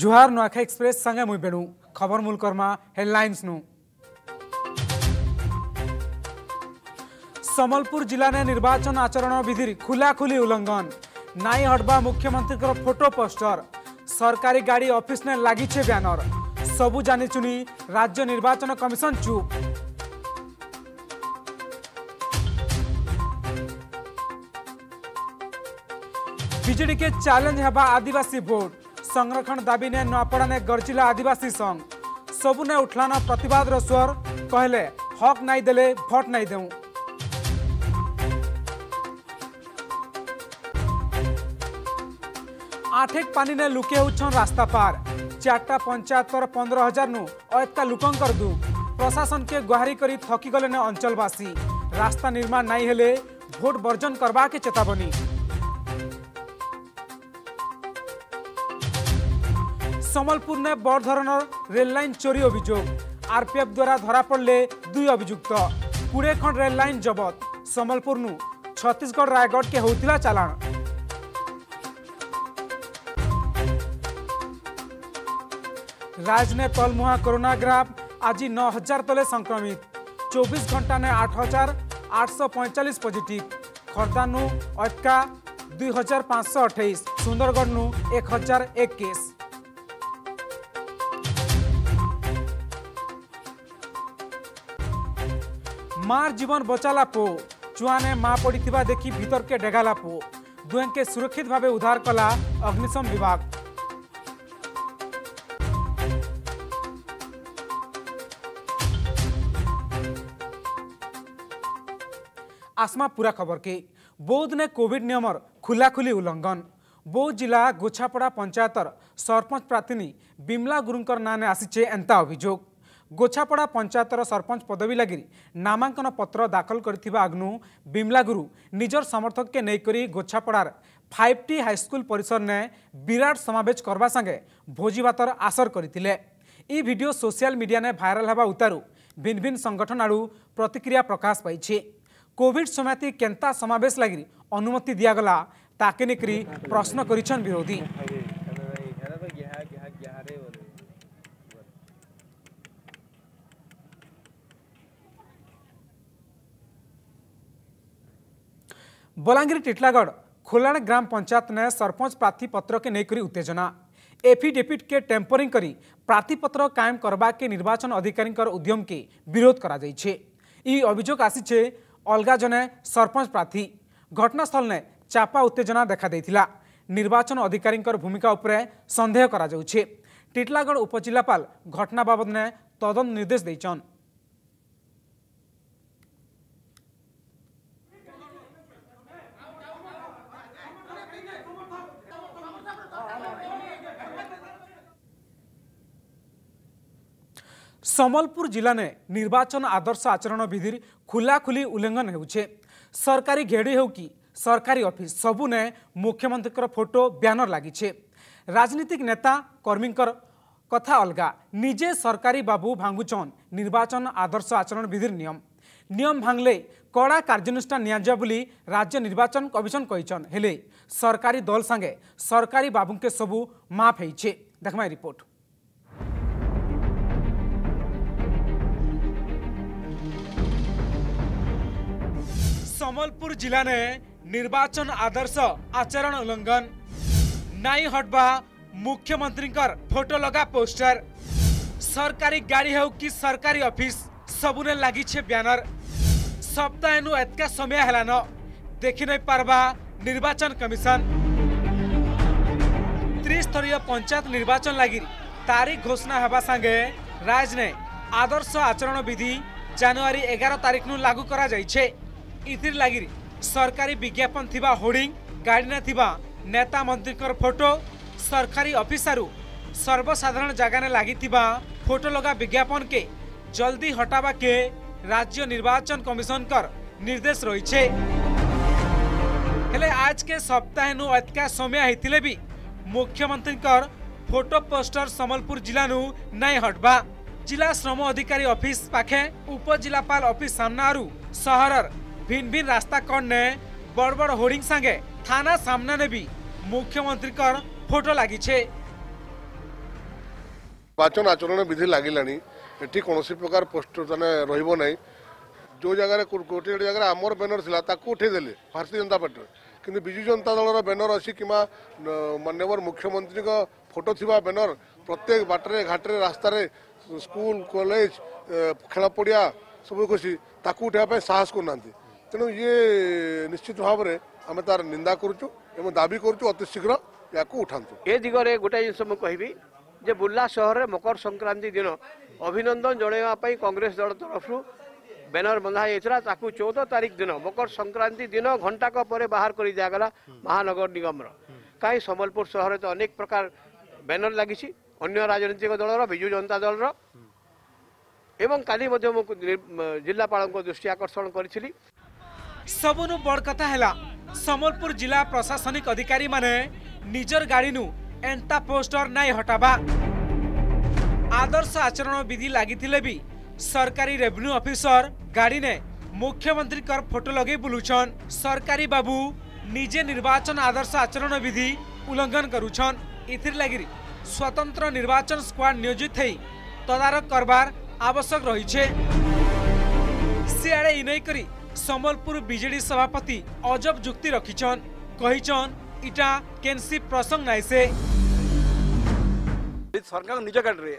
जुहार Nuakhai express संगे मुई बेणु खबर मूल कर्मा हेडलाइंस नु। संबलपुर जिला ने निर्वाचन आचरण विधि खुलाखुली उल्लंघन नाई हटवा मुख्यमंत्री का फोटो पोस्टर सरकारी गाड़ी ऑफिस ने लगी बैनर सबू जानी चुनी राज्य निर्वाचन कमिशन चुप। बीजेडी के चैलेंज है आदिवासी वोट संरक्षण दाबी ने नुआपड़ा ने गर्जिला आदिवासी संघ सबुने उठलाना प्रतिवाद स्वर कहले हक नहीं देले भोट नहीं देऊं। आठेक पानी ने लुके होछन रास्ता पार चार्टा पंचायत 15,000 नु अयत्ता लुकंकर दुख प्रशासन के गुहारी करी थकी गले ने अंचलवासी रास्ता निर्माण नहीं हेले भोट वर्जन करवा के चेतावनी। संबलपुर ने बड़ धरनर रेल लाइन चोरी अभियोग आरपीएफ द्वारा धरा पड़े 2 अभियुक्त 20 खंड रेल लाइन जबत संबलपुर नु छत्तीसगढ़ रायगढ़ के होतिला चालान। राज्य ने पलमुहा कोरोना ग्राफ आज 9,000 तले संक्रमित 24 घंटा ने 8,845 पॉजिटिव खोर्धा नु अटका 2,528 सुंदरगढ़ नु 1,001 केस। मार जीवन बचाला पो चुआ ने मां पड़ीथिबा देखी भीतर के डेगाला पो दुहें के सुरक्षित भावे उद्धार कला अग्निशम विभाग। आसमा पूरा खबर के बौद्ध ने कोविड नियमर खुलाखुली उल्लंघन बौद्ध जिला गोछापड़ा पंचायतर सरपंच प्रार्थी बिमला गुरुंकर नाने आसीचे एंता अभियोग। गोछापड़ा पंचायतर सरपंच पदवी लगी नामांकन पत्र दाखल करथिबा आग्नु बिमला गुरु निजर समर्थक के नहींकरी गोछापड़ार 5टी हाईस्कूल परिसर ने विराट समावेश करवा संगे भोजी भातर आसर करथिले। ई वीडियो सोशल मीडिया ने भाइराल हवा उतारू भिन्न भिन्न संगठन आड़ू प्रतिक्रिया प्रकाश पाई। कोविड समिति केंता समावेश लगी अनुमति दिगला ताके निकरी प्रश्न करिछन विरोधी। बलांगीर टिटलागढ़ खोलाण ग्राम पंचायत ने सरपंच प्रार्थी पत्र के नहींकरी उत्तेजना एफिडेविट के टेम्परिंग करी प्रार्थी पत्र कायम करवा के निर्वाचन अधिकारी उद्यम के विरोध करा जाइछे। ई अभियोग आसीछे अलगा जने सरपंच प्रार्थी। घटनास्थल ने चापा उत्तेजना देखा देथिला। निर्वाचन अधिकारी भूमिका उपरे संदेह करा जाउछे। टिटलागढ़ उपजिलापाल घटना बाबद ने तदन निर्देश देछन। संबलपुर जिला ने निर्वाचन आदर्श आचरण विधि खुलाखुली उल्लंघन होउछे। सरकारी घेड़ी हो कि सरकारी ऑफिस सबु ने मुख्यमंत्री कर फोटो बैनर लगी। राजनीतिक नेता कर्मी कर कथा अलगा निजे सरकारी बाबू भांगुचन निर्वाचन आदर्श आचरण विधि नियम। नियम भांगले कड़ा कार्यानुष्ठान निया बोली राज्य निर्वाचन कमिशन कहिछन हेले सरकारी दल संगे सरकारी बाबू के सबू माफ होइछे। देखमा रिपोर्ट। संबलपुर जिला ने निर्वाचन आदर्श आचरण उल्लंघन नाई हटवा मुख्यमंत्री कर फोटो लगा पोस्टर सरकारी गाड़ी हो कि सरकारी ऑफिस सबुने लगी बैनर सप्ताह नु एतका समय हेलान देखि नहीं पारबा निर्वाचन कमिशन। त्रिस्तरीय पंचायत निर्वाचन लगी तारीख घोषणा होगा संगे राज्य ने आदर्श आचरण विधि जनवरी 11 तारीख नु लागू करा जाइछे। इतिर लगी सरकारी विज्ञापन थिबा होर्डिंग गाड़ी ने थिबा नेता मंत्री कर फोटो सरकारी ऑफिसरु सर्वसाधारण जगह ने लगी थिबा फोटो लगा विज्ञापन के जल्दी हटावा के राज्य निर्वाचन कमिशन कर निर्देश रही छे। हेले आज के सप्ताह नु अतका समय हेतिले भी मुख्यमंत्री कर फोटो पोस्टर संबलपुर जिला नु नहीं हटबा। जिला श्रम अधिकारी ऑफिस पाखे उपजिलापाल ऑफिस सामनारु शहरर भिन्न भिन्न रास्ता कण ने बड़ बड़ होर्डिंग संगे थाना सामना ने भी मुख्यमंत्री कर फोटो लगी छे। निर्वाचन आचरण विधि लगला ये कौन प्रकार पोस्टर मैंने रही जो जगह गोटे जगह आमर बैनर था ताकू उठेदेले भारतीय जनता पार्टी किंतु बिजु जनता दल बैनर अच्छी कि माननीय मुख्यमंत्री का फोटो थिबा बैनर प्रत्येक बाटरे घाटे रास्तार स्कूल कॉलेज खेल पड़िया सब खुशी ताकू उठापी साहस करना तेणु ये निश्चित भाव में आम तार निंदा करुचु दाबी करुचु अति शीघ्र या उठातु ए दिगरे गोटे जिनस मुझे जे बुर्ला सहर मकर संक्रांति दिन अभिनंदन जन कांग्रेस दल तरफ बैनर बंधाई ताकू 14 तारीख दिन मकर संक्रांति दिन घंटाक पर बाहर कर दिगला महानगर निगम कहीं संबलपुर सहर तो अनेक प्रकार बैनर लगी अन्य राजनीतिक दल विजु जनता दल एवं काली जिलापाल दृष्टि आकर्षण करी सबनु बड़ कथा है संबलपुर जिला प्रशासनिक अधिकारी माने निजर गाड़ी नु एंटा पोस्टर नहीं हटावा आदर्श आचरण विधि लगी भी सरकारी रेवेन्यू ऑफिसर गाड़ी ने मुख्यमंत्री कर फोटो लगे बुलुछन सरकारी बाबू निजे निर्वाचन आदर्श आचरण विधि उल्लंघन करुछन इथिर स्वतंत्र निर्वाचन स्क्वाड नियोजित है तदारक करबार आवश्यक रही सियाड़े इनई करी संबलपुर बीजेडी सभापति अजब जुक्ति रखिछन कहिछन इटा केनसी प्रसंग नाई से सरकार निज कार्ड रे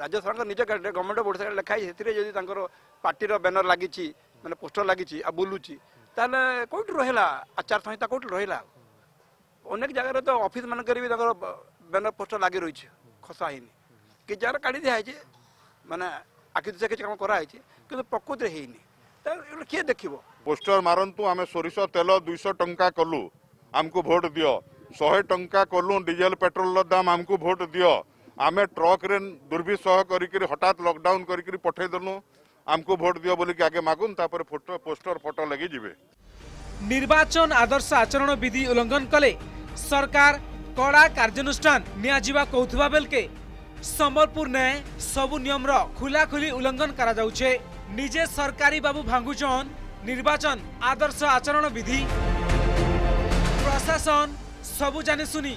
राज्य सरकार निज कार्ड रे गवर्नमेंट बोर्ड से लिखाई सेतिरे जदी तांकर पार्टी रो बैनर लागिची माने पोस्टर लागिची आ बोलुची ताले कोट रहेला आचार संहिता कोट रहेला अनेक जगह रे तो ऑफिस मान करी तांकर बैनर पोस्टर लागि रहिछ खसा हिनी कि जरा काडी दे हाइजे माने आकि जे किछ काम करा हाइजे किंतु प्रकृत रे हिनी किए देख पोस्टर मारंतु आम सोरिष तेल 200 टंका कलु आमको भोट दियो 100 टंका कलु डीजेल पेट्रोल दाम आमको भोट दियो आमे ट्रक रे दुर्विसह करी हठात लॉकडाउन करी पठे दनु आमको भोट दियो बोली के आगे मागुन तापर फोटो पोस्टर फोटो लगी जिवे निर्वाचन आदर्श आचरण विधि उल्लंघन कले सरकार कड़ा कार्यानुष्ठान नियाजिबा कहथुबा बेलके संबलपुर ने सबु नियम रो खुला खुली उल्लंघन करा जाउछे निजे सरकारी बाबू भांगुचन निर्वाचन आदर्श आचरण विधि प्रशासन सबु जाने सुनी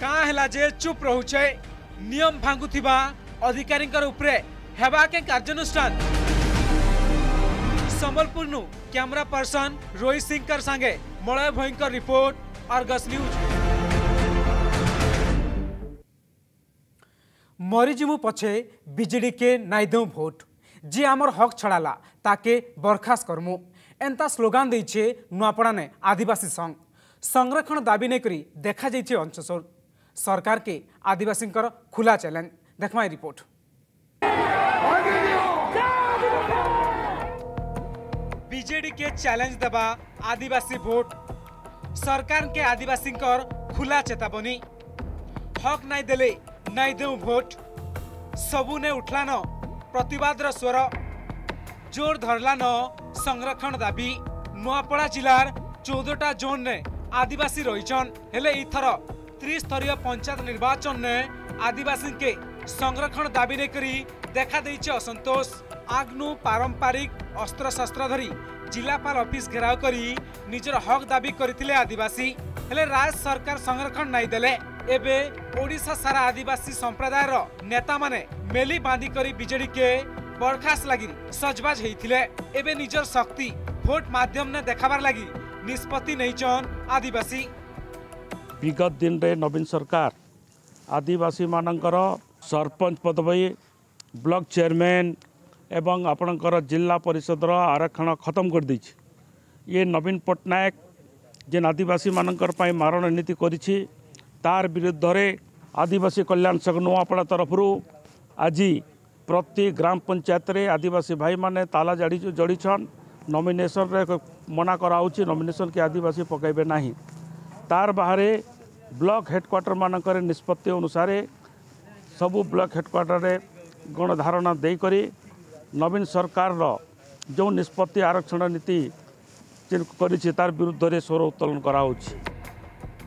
कहाँ हैला जे चुप रहुछे नियम भांगुथिबा अधिकारी उपरे हेबा के कार्यानुष्ठान संबलपुर नु कैमरा पर्सन रोहित सिंह संगे मलय भयंकर रिपोर्ट आर्गस न्यूज। मरीजिमु पछे बीजेडी के नाई देऊ भोट जी आमर हक छड़ाला ताके बरखास्त करमु एंता स्लोगान देछे नुआपड़ा ने आदिवासी संघ संरक्षण दाबी ने करी देखा जाइए अंचल सरकार के आदिवासी खुला चैलेंज देखमाई रिपोर्ट। बीजेडी के चैलेंज दबा आदिवासी भोट सरकार के आदिवासी खुला चेतावनी हक नाई देले नाई दे भोट सबुने उठलान प्रतिवाद स्वर जोर धरलान संरक्षण दाबी नुआपड़ा जिलार 14टा जोन ने आदिवासी रहीचन हेले इथर 30 स्तरीय पंचायत निर्वाचन ने आदिवासी के संरक्षण दाबी ने करी देखा देछि असंतोष आगनु पारंपरिक अस्त्र शस्त्र धरी जिलापाल ऑफिस घेराव करी निजर हक दाबी करथिले आदिवासी हेले राज्य सरकार संरक्षण नाई देले एबे ओडिशा सारा आदिवासी संप्रदायर नेता माने मेली बांधी करी बीजेडी के बरखास्त लगी सजबाज हेइथिले एबे निजर शक्ति भोट माध्यम ने देखाबार लगी निष्पत्ति नहींचन आदिवासी। विगत दिन रे नवीन सरकार आदिवासी मानकर सरपंच पदवी ब्लॉक चेयरमैन एवं आपणकर जिला परिषदर आरक्षण खत्म कर दी ये नवीन पटनायक जेन आदिवासी मानकर पाई मारण नीति करिछि तार विरुद्ध रे आदिवासी कल्याण संघ नुआपड़ा तरफ आज प्रति ग्राम पंचायत रे आदिवासी भाई माने ताला जड़ी जड़ीछन नॉमिनेशन रे मना कराउछि नॉमिनेशन के आदिवासी पकाइबे नाही तार बाहरे ब्लॉक हेडक्वार्टर मानकर निष्पत्ति अनुसार सबू ब्लॉक हेडक्वार्टर रे गणधारणा देकरी नवीन सरकार रो जो निष्पत्ति आरक्षण नीति करिछि तार विरुद्ध रे स्वर उत्तोलन कराउछि।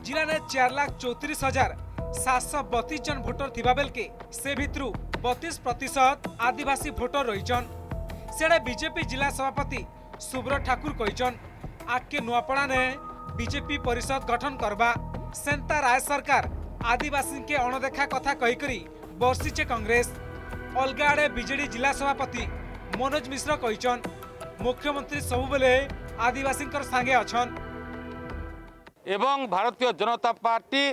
जिला ने 4,34,732 जन भोटर थिबा बेल के से भितरु 32% आदिवासी भोटर रहीचन सेडे बीजेपी जिला सभापति सुब्रत ठाकुर कहिचन आके नुआपड़ा ने बीजेपी परिषद गठन करवा सेंता राज्य सरकार आदिवासी के अणदेखा कथा कहीकरी बर्षिचे कांग्रेस अलग आड़े बीजेडी जिला सभापति मनोज मिश्र कहिछन मुख्यमंत्री सबुबेले आदिवासी संगे अछन एवं भारतीय जनता पार्टी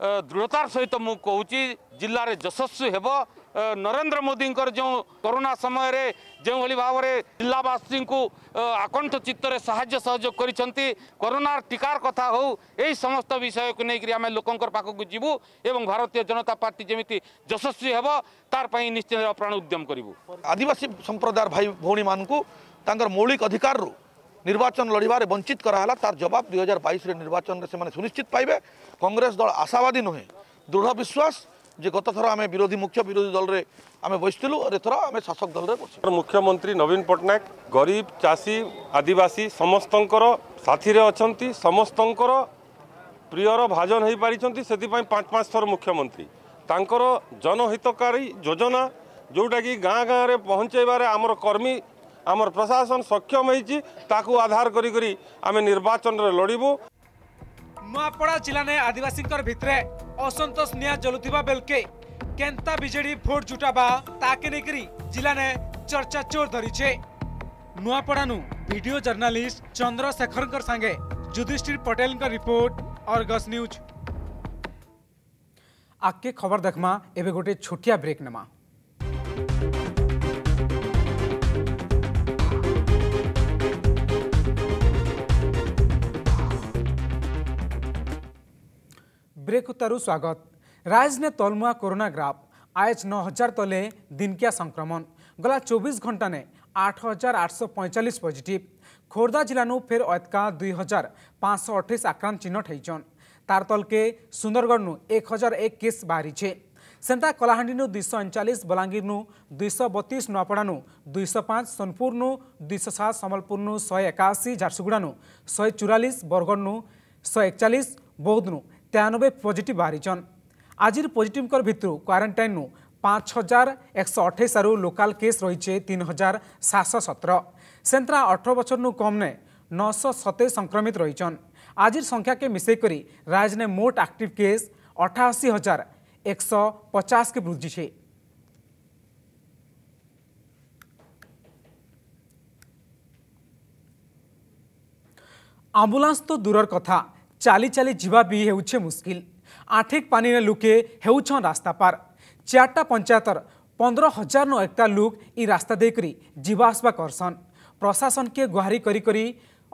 दृढ़तार सहित मु कहूची जिले यशस्वी हेब। नरेंद्र मोदी जो कोरोना समय रे जो भली भाव जिलावासी को आकंठ चित्तरे साहाय्य सहयोग करिसेंती कोरोना टीकार कथा हो यही समस्त विषय को लेकर आम लोकंकर पाखक जीवु एवं भारतीय जनता पार्टी जमी यशस्वी हेब तार पई निश्चय प्राण उद्यम करूँ। आदिवासी संप्रदाय भाई भौणी मानकू तांकर मौलिक अधिकार रू निर्वाचन लड़बार वंचित कराला तार जवाब 2022 निर्वाचन से माने सुनिश्चित पाइबे। कांग्रेस दल आशावादी नुहे दृढ़ विश्वास जे गत थर आम विरोधी मुख्य विरोधी दल रे आमे बसिलु और एथर आम शासक दल रे बसिलु। मुख्यमंत्री नवीन पटनायक गरीब चाषी आदिवासी समस्तंकर साथी रे अछंती समस्तंकर प्रियर भाजन होई पारिछंती सेति पई 5-5 थर मुख्यमंत्री तांकर जनहितकारी योजना जोटा कि गाँ गाँव में पहुँचेबार आमर कर्मी आमर प्रशासन सक्षम होती ताकू आधार करी आमे निर्वाचन रे लड़बू। नुआपड़ा जिला ने आदिवासी भितरे असंतोष निया जलुवा बेलके केन्ता बीजेडी भोट जुटावा ताके लेकर जिला ने चर्चा चोर धरीचे। नुआपड़ानु वीडियो जर्नालिस्ट चंद्रशेखर संगे Yudhishthir Patel report Argus news. आगे खबर देखमा एबे गोटे छोटिया ब्रेक नमा। ब्रेक उतारू स्वागत। राज्य ने तलमुआ कोरोना ग्राफ आज 9,000 तले दिनकिया संक्रमण गला 24 घंटा ने 8,845 पॉजिटिव। खोर्धा जिला नु फेर अतका 2,528 आक्रांत चिन्हट होईछन। तार तलके सुंदरगढ़ नु 1,001 केस बाहरी छे। सेंता कलाहांडी नु 239 बलांगीर नु 232 नुआपड़ा नु 205 सोनपुर नु 207 संबलपुर नु 181 झारसुगुड़ा नु 144 बरगढ़ नु 141 बौद्ध नु 93 पॉजिटिव बाहरी छन। आज पॉजिटिव भितर क्वारंटाइन नु 5,128 आरु लोकल केस रही 3,717। सेंतरा 18 बचर नु कम ने 927 संक्रमित रही छन। आज संख्या के मिसेकर राज्य ने मोट एक्टिव केस 88,150 के वृद्धि है। एम्बुलेंस तो दूरर कथा चाली चाली जीवा भी हेउछे मुश्किल। आठेक पानी ने लुके हेउछन रास्ता पार। 4टा पंचायतर 15,000 नो एकता लुक ई रास्ता देकरी जीवा आसवा करसन। प्रशासन के गुहारी करी करी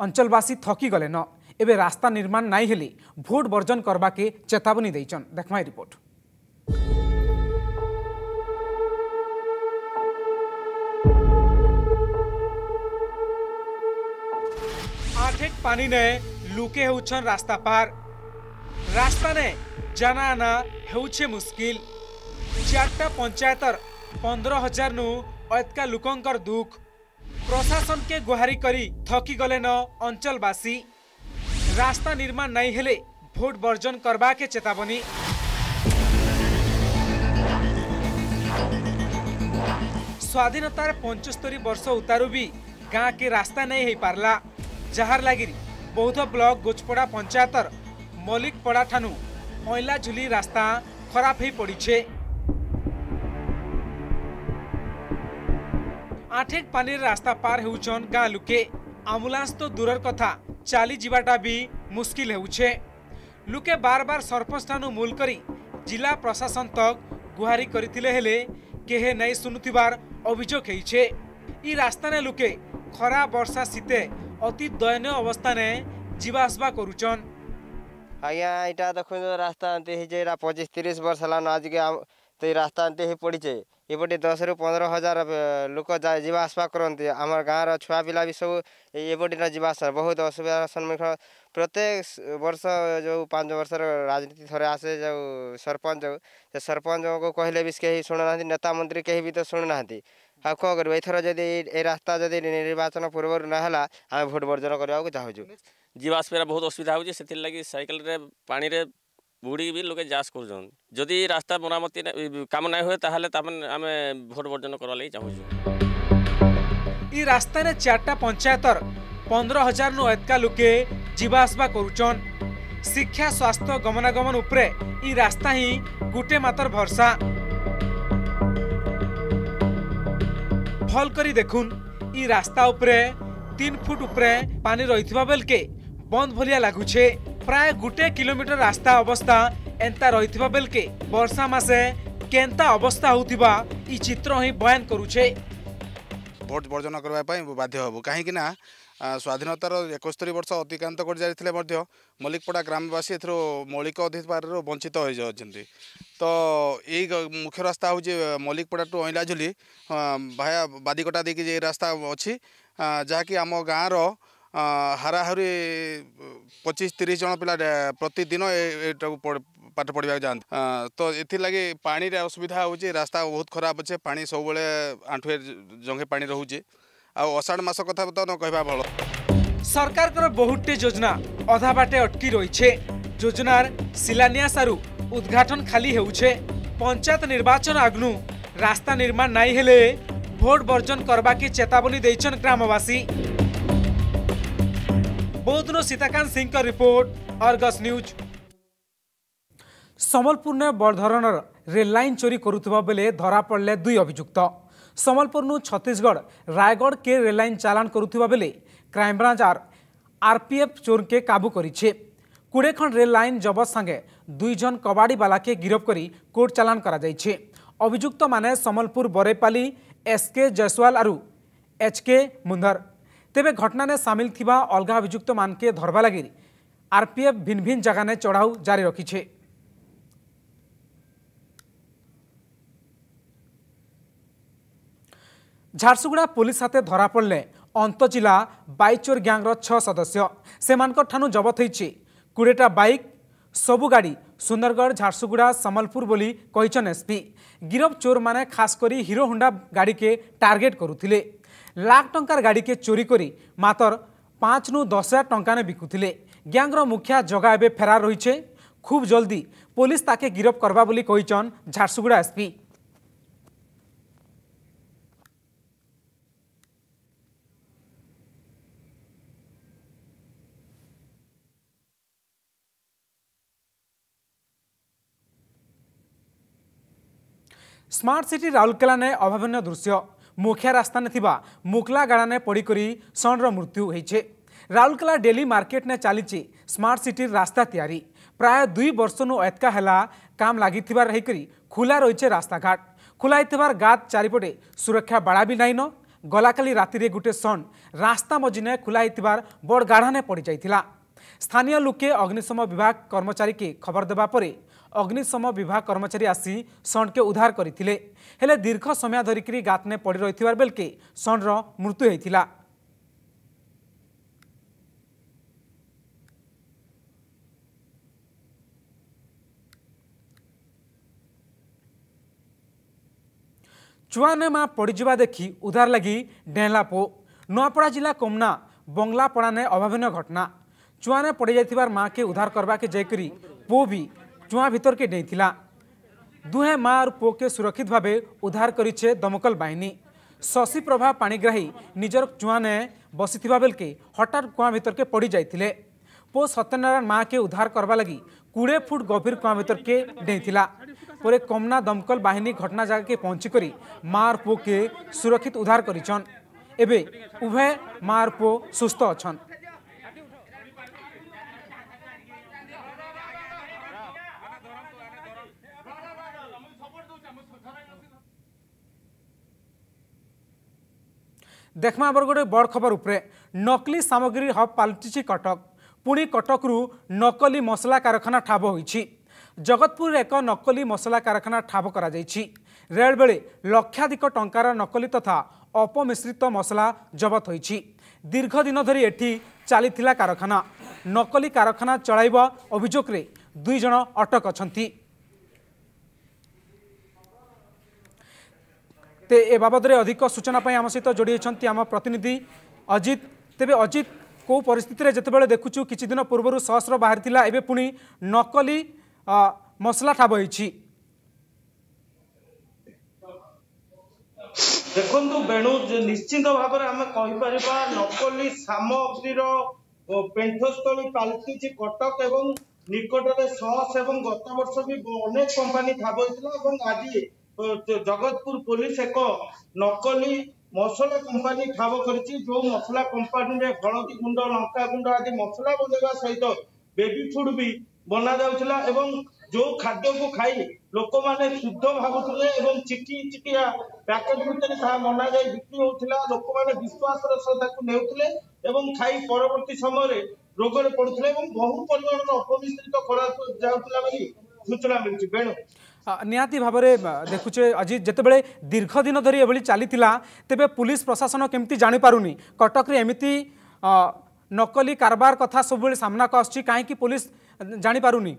अंचलवासी थकी गले न एबे रास्ता निर्माण नाई हेली भोट वर्जन करबा के चेतावनी देइछन। देखमाय रिपोर्ट। आठेक पानी ने लुके होउछन रास्ता पार। रास्ता ने जाना आना हेउछे मुश्किल। 4टा पंचायतर 15,000 नु अतका लुकंकर दुख। प्रशासन के गुहारी करी थकी गले न अंचलवासी। रास्ता निर्माण नहीं हेले भोट वर्जन करबा के चेतावनी। स्वाधीनतार 75 वर्ष उतारू भी गाँ के रास्ता नहीं हो पारला जहार लागिरी बौद्ध ब्लॉक गोचपड़ा पंचायतर मलिकपड़ा ठानु मैला झुली रास्ता खराब हो पड़े। आठेक पानी रास्ता पार होउछन गाँ लुके। एम्बुलेंस तो दूरर कथा चाली जीवाटा भी मुश्किल होउछे। लुके बार बार सरपंच ठानु मूल करी जिला प्रशासन तक गुहारी करथिले हेले केहे नहीं सुनुथिबार अभियोग होइछे। ई रास्ता ने लुके खरा वर्षा शीते अति दयनीय अवस्था ने जीवासवा करुचन। आज्ञा इटा देखो रास्ता अंते 25-30 वर्ष लान आज के तो रास्ता अंते ही पड़ी छे। एपटे 10,000 ରୁ 15,000 लोक जीवासवा करते। आम गाँव छुआ पिला भी सब एपटे न जीवास बहुत असुविधार सम्मुखीन। प्रत्येक वर्ष जो 5 वर्ष राजनीति थरे आसे जो सरपंच सरपंच को कहले भी कहीं शुणुना नेता मंत्री कहीं भी तो शुणुना हाँ कौन कर एथर जदि ए रास्ता जदि निर्वाचन पूर्वर नाला आम भोट वर्जन करवाक चाहूँ। जीवासपा बहुत असुविधा होगी से लगी सैकल रे पानी रे बुड़ी भी लोग जास कर जदि रास्ता मरामती कम ना हुए आम भोट वर्जन करवा लगी चाहूँ। ई रास्ता ने 4टा पंचायतर 15,000 नु एतका लुके जीवासवा करुचन। शिक्षा स्वास्थ्य गमनागमन उपरे ई रास्ता ही गुटे मात्र भरसा। भल कर देखुन इ रास्ता उपरे 3 फुट उपरे पानी रही बेल के बंद भलिया लगुचे। प्राय गुटे किलोमीटर रास्ता अवस्था एंता रही बेल के वर्षा मसे केंता अवस्था होतिबा इ चित्र ही बयान करुचे। भोट बर्जन करने बाध्य हबु कहीं स्वाधीनतार 71 वर्ष अतिक्रांत कर जाते मल्लिकपड़ा ग्रामवासी एथरो मौलिक अधिकार वंचित हो जाती। तो यही मुख्य रास्ता हूँ मल्लिकपड़ा टू अईलाझुली भाया बादिकटा देखिए रास्ता अच्छी जहाँकि आम गाँव रो हाराहारी 25-30 जन पिला प्रतिदिन पाठ पढ़ा जाते। तो ये पानी असुविधा हो रास्ता बहुत खराब अच्छे पानी सब बड़े आंठुए जंगे पानी रोचे आषाढ़ मास कथा तो न कहवा भल। सरकार बहुटे योजना अधा बाटे अटकी रही योजनार शिलान्यास आरु उद्घाटन खाली होउछे। पंचायत निर्वाचन आगनु रास्ता निर्माण नाई हेले भोट बर्जन करबा के चेतावनी देइछन ग्रामवासी। बौद्धन सीताकांत सिंह का रिपोर्ट, अर्गस न्यूज। संबलपुर ने बड़ धरणर रेल लाइन चोरी करुवा बेले धरा पड़े 2 अभियुक्त। संबलपुर नु छत्तीसगढ़ रायगढ़ के रेल लाइन चालान करुवा बेले क्राइमब्रांच आरपीएफ चोर के काबू करिछे। 20 खंड रेल लाइन जबत संगे 2 जन कबाड़ी बाला के गिरफ्त करी कोर्ट चालान करा जाइछे। अभियुक्त माने संबलपुर बरेपाली एसके जयसवाल आरु एचके मुंधर। तेबे घटना ने सामिल थिबा अलगा अभियुक्त मान के धरबा लगी आरपीएफ भिन भिन जगह ने चढ़ाऊ जारी रखिछे। झारसुगुड़ा पुलिस हाथे धरा पड़े अंतजिला बाइक चोर गैंगर 6 सदस्य। सेमानक ठानु जबत होइछे 20टा बाइक सबु गाड़ी। सुंदरगढ़ झारसुगुड़ा संबलपुर बोली कहिछन एसपी। गिरफ चोर माने खास करी हीरो होंडा गाड़ी के टार्गेट करुथिले। लाख टंकार गाड़ी के चोरी करी मात्र 5 नु 10 हजार टंका ने बिकुथिले। गैंगर मुखिया जगा एबे फेरार रहीछे। खूब जल्दी पुलिस ताके गिरफ करबा बोली कहिछन Jharsuguda SP. Smart city Rourkela ने अभावन दृश्य। मुख्या रास्ता ने थिबा मुकला गाड़ा ने पड़ीकरी सणर मृत्यु होइछे। राउरकेला डेली मार्केट ने चलीचे स्मार्ट सिटी रास्ता तैयारी। प्राय 2 वर्षनु एतका हैला काम लागिथिबार रहीकरी खुला रहीचे रास्ताघाट। खुला होइथिबार गात चारिपटे सुरक्षा बाड़ा भी नाइन। गलाकाली रातिरे गुटे सण रास्ता मझिने खुला होइथिबार बड़ गाड़ा ने पड़ जाइथिला। स्थानीय लोके अग्निशम विभाग कर्मचारी के खबर देबा परे अग्निशम विभाग कर्मचारी आसी सण के उद्धार करथिले। हेले दीर्घ समय धरिकी गात ने पड़ रही बेल के सणर मृत्यु होइथिला। चुआने मां पड़ीजा देखी उद्धार लगी डेला पो। नुआपड़ा जिला कोमना बंगलापड़ा ने अभावन घटना। चुआने पड़ जा मां के उद्धार करवा के जैकरी पो भी चुआ भीतर के नहीं थिला। दुहे माँ और पो के सुरक्षित भावे उद्धार करीचे दमकल बाहिनी। शशि प्रभा पाणीग्राही निजर चुआने बसीथिबा बेल के हठात कुआ भीतर के पड़ जाइथिले। पो सत्यनारायण माँ के उद्धार करवा लगी 20 फुट गभीर कुआ भीतर के नहीं थिला। पर कोमना दमकल बाहिनी घटना जगह के पहुंचिकी माँ और पो के सुरक्षित उद्धार करीछन। एबे उभय माँ और पो सुस्थ अछन। देखमा आबर गोटे बड़ खबर उपरे। नकली सामग्री हब पलटिची कटक। पुणी कटकरू नकली मसला कारखाना ठाब होइछि। जगतपुर एक नकली मसला कारखाना ठाब करा जाइछि। रेल बेले लक्षाधिक टंकार नकली तथा अपमिश्रित मसला जबत होइछि। दीर्घ दिन धरी एठी चलीथिला कारखाना। नकली कारखाना चलाइबा अभियोग रे 2 जण अटक अछंती। ते ए बाबद रे अधिक सूचना पाई आम सहित जोड़ी होती आम प्रतिनिधि अजित। तेबे अजित, को परिस्थिति रे जतबेले देखुछु किछि दिन पूर्वरु सहस्र बाहर थिला एबे पुणी नकली मसला ठाब होइछि। देखंतु बेणु निश्चित भाव में आम कहि परबा नकली सामग्री रो पेंठस्थली पालतीछि कटक एवं निकटरे सॉस एवं गत वर्ष भी अनेक कंपनी ठाब होइथिला एवं आज जगतपुर पुलिस एक नकली मसला कंपानी ठाव करी जो मसला कंपानी में हलदी गुंड लंका गुंड आदि मसला बदलवा सहित बेबी फूड भी बना जाउछला एवं जो खाद्य को खाई लोक माने शुद्ध भावुले एवं चिकी चिकिया पैकेट भितर सा मना जाई बिक्री होउछला लोक माने विश्वास रो सदा को नेउथले एवं खाई परवर्ती समय रे रोग रे पडुथले एवं बहु परिमाण रो अपमिश्रित करा जाउथला बली सूचना मिलछि बेणु निहाती भावरे देखुचे आज जिते बेले दीर्घ दिन धरी एभली चलीतिला तेबे पुलिस प्रशासन केमती जानि पारुनी कटक रे एमिति नकली कारबार कथा सब बेले सामना को आछि काहे कि पुलिस जानि पारुनी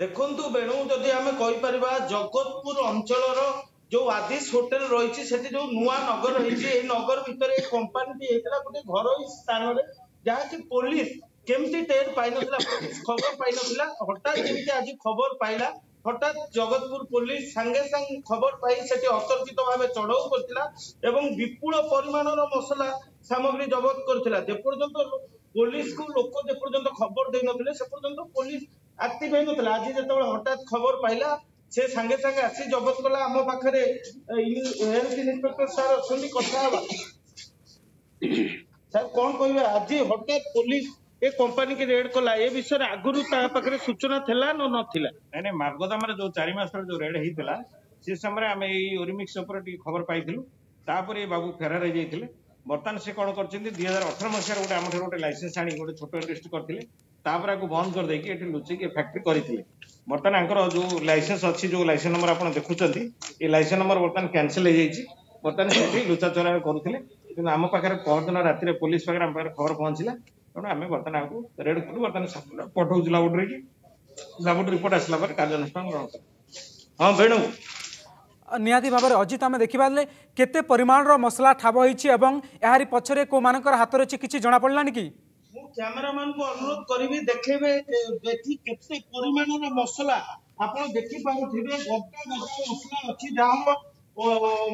देखंतु बेणु जदि हमें कहि परिबा जगतपुर अंचल रो जो आदिश होटल रहिछि सेति जो नुवा नगर रहिछि ए नगर भीतर एक कंपनी भी हेतला गुटे घरई स्थान रे जहा कि पुलिस केमती टेर पाइनसला खबर पाइनसला हटात केमती आज खबर पाइला हटात जगतपुर पुलिस संगे संग खबर पाई सेठी असरचित भाबे चढाउ करथिला एवं विपुल परिमाणर मसला सामग्री जब्त करथिला जे पर्यंत पुलिस को लोक जे पर्यंत खबर दे नथिले से पर्यंत पुलिस आति भई नथिला आज जेते हटात खबर पाइला से संगे संगे आसी जब्त कला हम पाखरे हेल्थ इंस्पेक्टर सर असली कथा हवा सर कोन कहबे आज हटात पुलिस ए कंपनी के रेड कोला ए विषय आगुरु ता पकरे सूचना थला न नथिला नै मार्गदा मारे जो 4 मास जो रेड हेतिला से समय आमे ई ओरिमिक्स ऊपर खबर पाइथिलु तापर ए बाबू फेरार जायथिले वर्तमान से कोन करछिन 2018 मसियार गोटे आमठे गोटे लाइसेंस आनी गोटे छोटो इंडस्ट्री करथिले तापर आको बंद कर देकी एठी लुचि के फैक्ट्री करथिले वर्तमान आंकर जो लाइसेंस अछि जो लाइसेंस नंबर आपण देखुछथि ए लाइसेंस नंबर वर्तमान कैंसिल हे जायछि वर्तमान सेठी लुचा चोरा करथिले किंतु आम पाखरे पहरदिन रात्रि रे पुलिस पाखरे आम पाखरे खबर पहुंचिला हमें बर्तमान आपको रेड करूँ बर्तमान पठाऊ लाबोरेटरी लाबोरेटरी रिपोर्ट आसला कार्यानुष्ठान ग्रहण कर हाँ बेणु निहाती भाव में अजित आम देखा केते परिमाणर मसला ठाब होती यार पछरे को मानकर हाथ रही किसी जना पड़ला कि कैमरामैन को अनुरोध करी देखेबे केते परिमाणर मसला आप देखि पारे गटा गटा मसला अच्छी जहाँ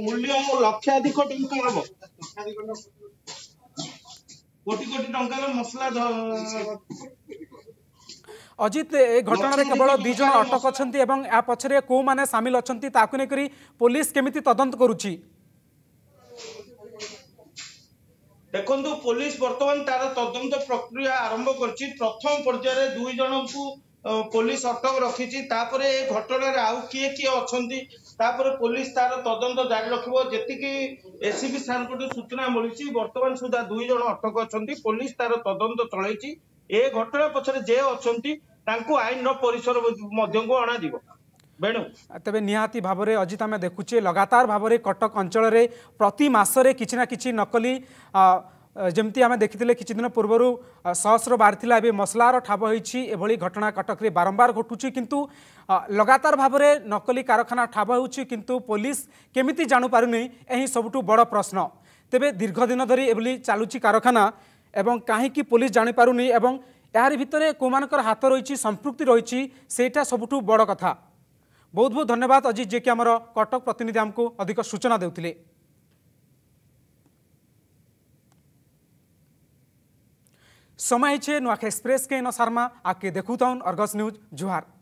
मूल्य लक्षाधिक टंका हम कोटी कोटी टंका मसला अजित ए घटना रे केवल दु जन अटक अछंती एवं या पछरे को माने शामिल अछंती ताकु ने करी पुलिस केमिति तदंत करूची देखंतु पुलिस वर्तमान तार तदंत प्रक्रिया आरंभ करची प्रथम पर्याय रे दु जन को पुलिस अटक रखीची तापर ए घटना रे आउ किए किए अछंती तापर पुलिस तार तदंत जारी रखिबो जेतिकी एसीबी स्थान को सूचना मिली बर्तमान सुधा दुई जन अटक अच्छा पुलिस तार तदंत चलती ए घटना पछरे जे अच्छा आईन परिसर को अणाजी बेणु तेबे निहाती भाव में अजित आम देखुचे लगातार भाव में कटक अंचल रे प्रति मासरे किछि ना किछि नकली जमती आम देखिले किछि दिन पूर्वर सस्र बाहर ए मसलार ठाब होती एभली घटना कटक रे बारंबार घटुची किंतु लगातार भाव में नकली कारखाना ठाब होउछि किंतु पुलिस केमिति जानु पारुनी एही सबठू बड़ प्रश्न तेबे दीर्घ दिन धरी एभली चालुची कारखाना एवं काहेकि पुलिस जानि पारुनी एवं यार भितरे कोमानकर हाथ रही संपृक्ति रही सेटा सबठू बड़ कथा बहुत बहुत धन्यवाद अजित जे कि आमर कटक प्रतिनिधि आमको अधिक सूचना देउथिले। समय है नुआखाई एक्सप्रेस के इन शर्मा आके देखुताउन अर्गस न्यूज जुहार।